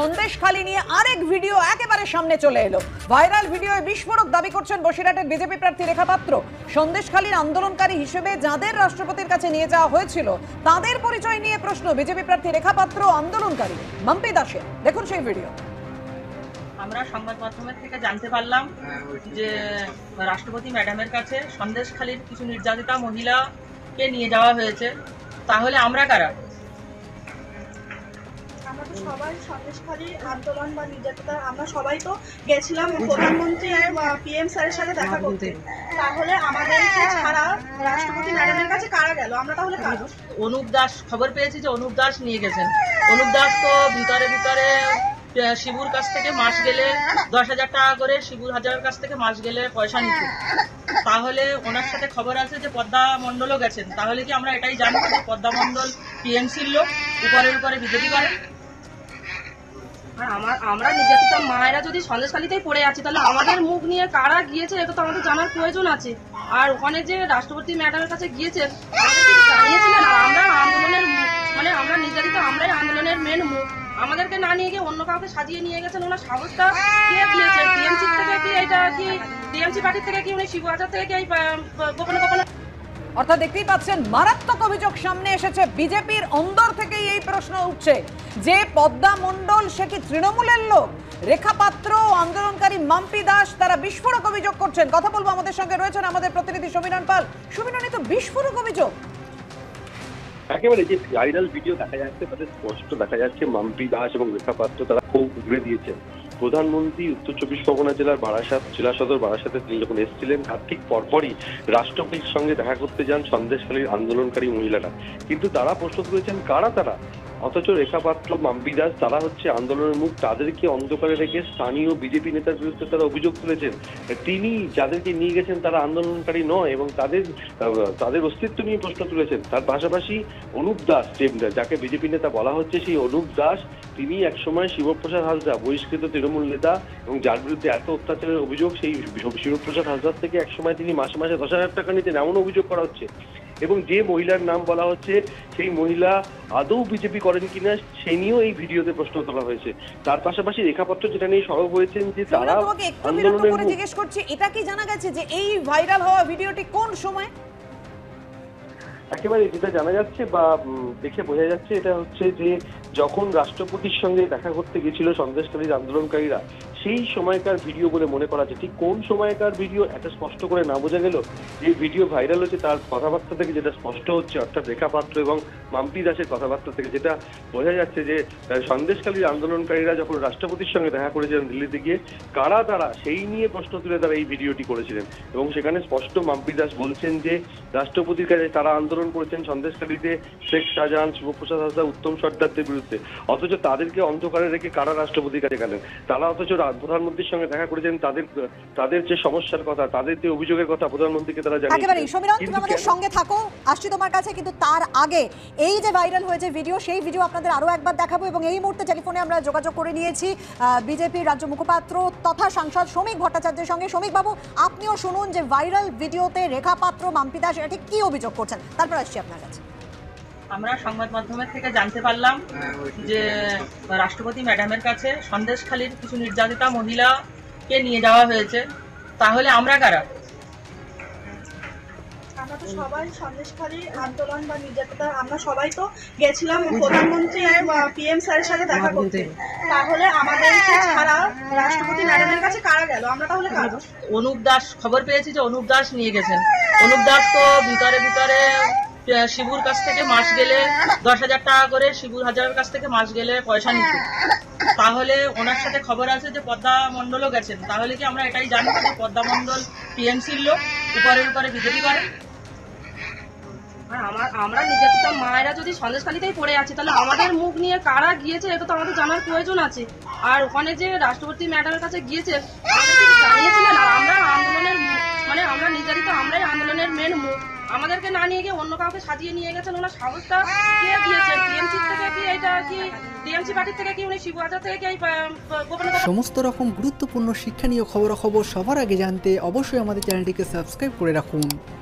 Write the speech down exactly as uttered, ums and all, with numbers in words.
সন্দেশখালি নিয়ে আরেক ভিডিও একেবারে সামনে চলে এলো। ভাইরাল ভিডিওয়ে বিস্ফোরক দাবি করছেন বসিরহাটের বিজেপি প্রার্থী রেখা পাত্র। সন্দেশখালীর আন্দোলনকারী হিসেবে যাদের রাষ্ট্রপতির কাছে নিয়ে যাওয়া হয়েছিল তাদের পরিচয় নিয়ে প্রশ্ন বিজেপি প্রার্থী রেখা পাত্র ও আন্দোলনকারী মাম্পি দাসের। দেখুন সেই ভিডিও। আমরা সংবাদ মাধ্যমের থেকে জানতে পারলাম যে রাষ্ট্রপতি ম্যাডামের কাছে সন্দেশখালীর কিছু নির্যাতিতা মহিলাকে নিয়ে যাওয়া হয়েছে। তাহলে আমরা কারা? আমরা সবাই সন্দেশখালীর আন্দোলন বা নির্যাতিতা, আমরা সবাই তো গেছিলাম প্রধানমন্ত্রী আর পিএম স্যারের সাথে দেখা করতে। তাহলে আমাদের ছাড়া রাষ্ট্রপতি ম্যাডামের কাছে কারা গেল? আমরা তাহলে কারা? অনুপ দাস, খবর পেয়েছি যে অনুপ দাস নিয়ে গেছেন। অনুপ দাস তো ভিতরে ভিতরে শিবুর কাছ থেকে মাস গেলে দশ হাজার টাকা করে, শিবুর হাজারের কাছ থেকে মাস গেলে পয়সা নিত। তাহলে ওনার সাথে খবর আছে যে পদ্মা মণ্ডলও গেছেন। তাহলে কি আমরা এটাই জানবো যে পদ্মা মণ্ডল টিএমসির লোক, উপরের উপরে বিজেপি করে? আর আমার আমরা নির্যাতিত মায়েরা যদি সন্দেশখালিতেই পড়ে আছে, তাহলে আমাদের মুখ নিয়ে কারা গিয়েছে এটা তো আমাদের জানার প্রয়োজন আছে। আর ওখানে যে রাষ্ট্রপতি ম্যাডামের কাছে গিয়েছেন, জানিয়েছিলেন আমরা আন্দোলনের মানে আমরা নির্যাতিত, আমরাই আন্দোলনের মেন মুখ। আমাদেরকে না নিয়ে গিয়ে অন্য কাউকে সাজিয়ে নিয়ে গেছেন। ওনার সাহসটা কে দিয়েছেন? টিএমসি থেকে কি এটা কি টিএমসি পার্টি থেকে কি উনি শিবু হাজার থেকে কি গোপনে গোপনে? অর্থাৎ দেখতেই পাচ্ছেন মারাত্মক অভিযোগ সামনে এসেছে। বিজেপির অন্দর থেকেই এই প্রশ্ন উঠছে যে পদ্মা মণ্ডল সে কি তৃণমূলের লোক? রেখা পাত্র, আন্দোলনকারী মাম্পি দাস তারা বিস্ফোরক অভিযোগ করছেন। কথা বলবো, আমাদের সঙ্গে রয়েছেন আমাদের প্রতিনিধি সমীরণ পাল। সমীরণ, তো বিস্ফোরক অভিযোগ। একেবারে যে ভাইরাল ভিডিও দেখা যাচ্ছে তাতে স্পষ্ট দেখা যাচ্ছে মাম্পি দাস এবং রেখা পাত্র তারা খুব ঘুরে দিয়েছেন। প্রধানমন্ত্রী উত্তর চব্বিশ পরগনা জেলার বারাসাত জেলা সদর বারাসাতে তিনি যখন এসেছিলেন তার ঠিক পরপরই রাষ্ট্রপতির সঙ্গে দেখা করতে যান সন্দেশখালীর আন্দোলনকারী মহিলারা। কিন্তু তারা প্রশ্ন তুলেছেন কারা তারা? অথচ রেখা পাত্র, মাম্পি দাস তারা হচ্ছে আন্দোলনের মুখ। তাদেরকে অন্ধকারে রেখে স্থানীয় বিজেপি নেতার বিরুদ্ধে তারা অভিযোগ তুলেছেন। তিনি যাদেরকে নিয়ে গেছেন তারা আন্দোলনকারী নয় এবং তাদের তাদের অস্তিত্ব নিয়ে প্রশ্ন তুলেছেন। তার পাশাপাশি অনুপ দাস, যাকে বিজেপি নেতা বলা হচ্ছে, সেই অনুপ দাস তিনি একসময় শিবপ্রসাদ হাসদা, বহিষ্কৃত তৃণমূল নেতা এবং যার বিরুদ্ধে এত অত্যাচারের অভিযোগ, সেই শিবপ্রসাদ হাসদার থেকে একসময় তিনি মাসে মাসে দশ হাজার টাকা নিতেন এমন অভিযোগ করা হচ্ছে। এবং যে মহিলার নাম বলা হচ্ছে সেই মহিলা আদৌ বিজেপি করেন কিনা সে নিয়েও এই ভিডিওতে প্রশ্ন তোলা হয়েছে। তার পাশাপাশি রেখা পাত্র যেটা নিয়ে সরব হয়েছেন যে তারা আন্দোলনের, জিজ্ঞেস করছি এটা কি জানা গেছে যে এই ভাইরাল হওয়া ভিডিওটি কোন সময়? একেবারে যেটা জানা যাচ্ছে বা দেখে বোঝা যাচ্ছে এটা হচ্ছে যে যখন রাষ্ট্রপতির সঙ্গে দেখা করতে গেছিল সন্দেশখালীর আন্দোলনকারীরা সেই সময়কার ভিডিও বলে মনে করা যায়। ঠিক কোন সময়কার ভিডিও এটা স্পষ্ট করে না বোঝা গেল। যে ভিডিও ভাইরাল হচ্ছে তার কথাবার্তা থেকে যেটা স্পষ্ট হচ্ছে, অর্থাৎ রেখা পাত্র এবং মাম্পি দাসের কথাবার্তা থেকে যেটা বোঝা যাচ্ছে যে সন্দেশখালীর আন্দোলনকারীরা যখন রাষ্ট্রপতির সঙ্গে দেখা করেছিলেন দিল্লিতে গিয়ে কারা তারা সেই নিয়ে প্রশ্ন তুলে তারা এই ভিডিওটি করেছিলেন। এবং সেখানে স্পষ্ট মাম্পি দাস বলছেন যে রাষ্ট্রপতির কাছে তারা আন্দোলন করেছেন সন্দেশখালীতে শেখ শাহজাহান, শিবপ্রসাদ হাসদা, উত্তম সর্দারদের বিরুদ্ধে। অথচ তাদেরকে অন্ধকারে রেখে কারা রাষ্ট্রপতির কাছে গেলেন? তারা অথচ প্রধানমন্ত্রীর সঙ্গে দেখা করেছেন তাদের তাদের যে সমস্যার কথা, তাদের যে অভিযোগের কথা প্রধানমন্ত্রীকে তারা জানিয়েছেন। একেবারে সমীরণ, তুমি আমাদের সঙ্গে থাকো, আসছি তোমার কাছে। কিন্তু তার আগে এই যে ভাইরাল হয়েছে ভিডিও, সেই ভিডিও আপনাদের আরো একবার দেখাবো। এবং এই মুহূর্তে টেলিফোনে আমরা যোগাযোগ করে নিয়েছি বিজেপির রাজ্য মুখপাত্র তথা সাংসদ শ্রমিক ভট্টাচার্যের সঙ্গে। শ্রমিক বাবু, আপনিও শুনুন যে ভাইরাল ভিডিওতে রেখা পাত্র, মাম্পি দাস এটা ঠিক কি অভিযোগ করছেন, তারপর আসছি আপনার কাছে। আমরা সংবাদ মাধ্যমের থেকে জানতে পারলাম যে রাষ্ট্রপতি ম্যাডামের কাছে সন্দেশখালীর কিছু নির্যাতিতা মহিলাকে নিয়ে যাওয়া হয়েছে। তাহলে আমরা কারা? আমরা তো সবাই সন্দেশখালীর আন্দোলন বা নির্যাতিতা, আমরা সবাই তো গেছিলাম প্রধানমন্ত্রী আর পিএম স্যারের সাথে দেখা করতে। তাহলে আমাদের ছাড়া রাষ্ট্রপতি ম্যাডামের কাছে কারা গেল? আমরা তাহলে কারা? অনুপ দাস, খবর পেয়েছি যে অনুপ দাস নিয়ে গেছেন। অনুপ দাস তো ভিতরে ভিতরে শিবুর কাছ থেকে মাস গেলে দশ হাজার টাকা করে, শিবুর হাজারের কাছ থেকে মাস গেলে পয়সা নিত। তাহলে ওনার সাথে খবর আছে যে পদ্মা মণ্ডলও গেছেন। তাহলে কি আমরা এটাই জানবো যে পদ্মা মণ্ডল টিএমসির লোক, উপরের উপরে বিজেপি করে? আর আমার আমরা নির্যাতিত মায়েরা যদি সন্দেশখালিতেই পড়ে আছে, তাহলে আমাদের মুখ নিয়ে কারা গিয়েছে এটা তো আমাদের জানার প্রয়োজন আছে। আর ওখানে যে রাষ্ট্রপতি ম্যাডামের কাছে গিয়েছেন জানিয়েছিলেন আমরা আন্দোলনের মানে আমরা নির্যাতিত, আমরাই আন্দোলনের মেন মুখ। আমাদেরকে না নিয়ে গিয়ে অন্য কাউকে সাজিয়ে নিয়ে গেছেন। ওনার সাহসটা কে দিয়েছেন? টিএমসি থেকে কি এটা কি টিএমসি পার্টি থেকে কি উনি শিবু হাজার থেকে কি গোপনে গোপনে? সমস্ত রকম গুরুত্বপূর্ণ শিক্ষণীয় খবরাখবর সবার আগে জানতে অবশ্যই আমাদের চ্যানেলটিকে সাবস্ক্রাইব করে রাখুন।